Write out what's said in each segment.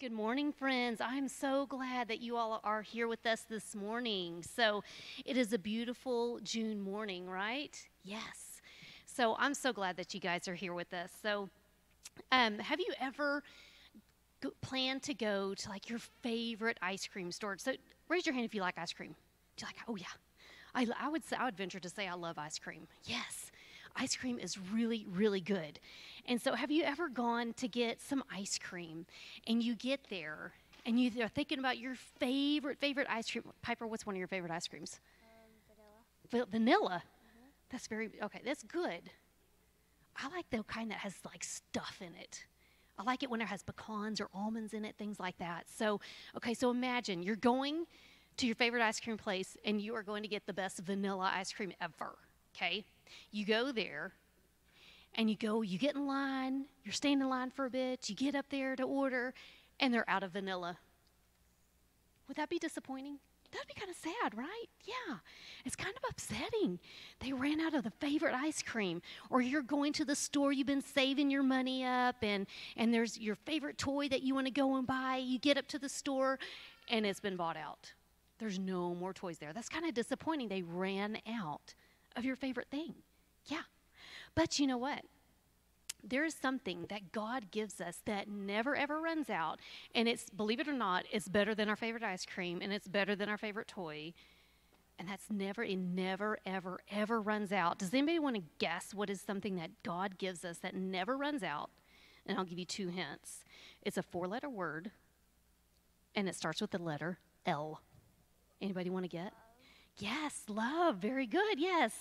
Good morning, friends. I'm so glad that you all are here with us this morning. So it is a beautiful June morning, right? Yes. So I'm so glad that you guys are here with us. So have you ever planned to go to like your favorite ice cream store? So raise your hand if you like ice cream. Do you like, oh yeah. I would venture to say I love ice cream. Yes. Ice cream is really, really good. And so have you ever gone to get some ice cream and you get there and you're thinking about your favorite ice cream? Piper, what's one of your favorite ice creams? Vanilla. Vanilla? Mm-hmm. That's very, okay, that's good. I like the kind that has like stuff in it. I like it when it has pecans or almonds in it, things like that. So, okay, so imagine you're going to your favorite ice cream place and you are going to get the best vanilla ice cream ever, okay? You go there, and you get in line, you're standing in line for a bit, you get up there to order, and they're out of vanilla. Would that be disappointing? That'd be kind of sad, right? Yeah, it's kind of upsetting. They ran out of the favorite ice cream, or you're going to the store, you've been saving your money up, and there's your favorite toy that you want to go and buy. You get up to the store, and it's been bought out. There's no more toys there. That's kind of disappointing. They ran out of your favorite thing. Yeah. But you know what? There is something that God gives us that never ever runs out. And it's, believe it or not, it's better than our favorite ice cream and it's better than our favorite toy. And that's it never ever ever runs out. Does anybody want to guess what is something that God gives us that never runs out? And I'll give you two hints. It's a four-letter word and it starts with the letter L. Anybody want to get? Yes, love. Very good. Yes.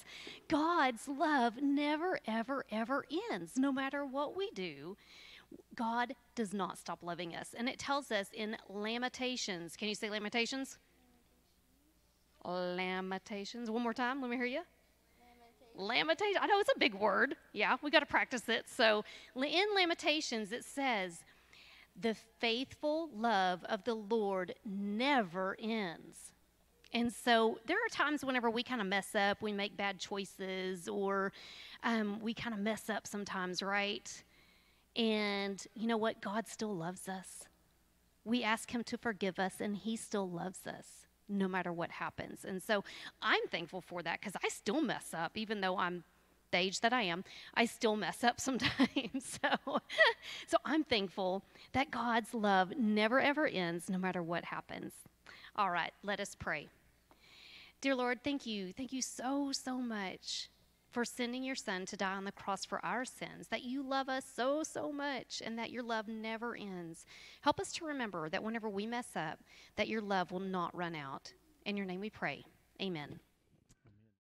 God's love never, ever, ever ends. No matter what we do, God does not stop loving us. And it tells us in Lamentations. Can you say Lamentations? Lamentations. One more time. Let me hear you. Lamentations. I know it's a big word. Yeah, we got to practice it. So in Lamentations, it says, the faithful love of the Lord never ends. And so there are times whenever we kind of mess up, we make bad choices, or we kind of mess up sometimes, right? And you know what? God still loves us. We ask him to forgive us, and he still loves us no matter what happens. And so I'm thankful for that because I still mess up, even though I'm the age that I am. I still mess up sometimes. So I'm thankful that God's love never, ever ends no matter what happens. All right, let us pray. Dear Lord, thank you. Thank you so, so much for sending your son to die on the cross for our sins, that you love us so, so much, and that your love never ends. Help us to remember that whenever we mess up, that your love will not run out. In your name we pray. Amen.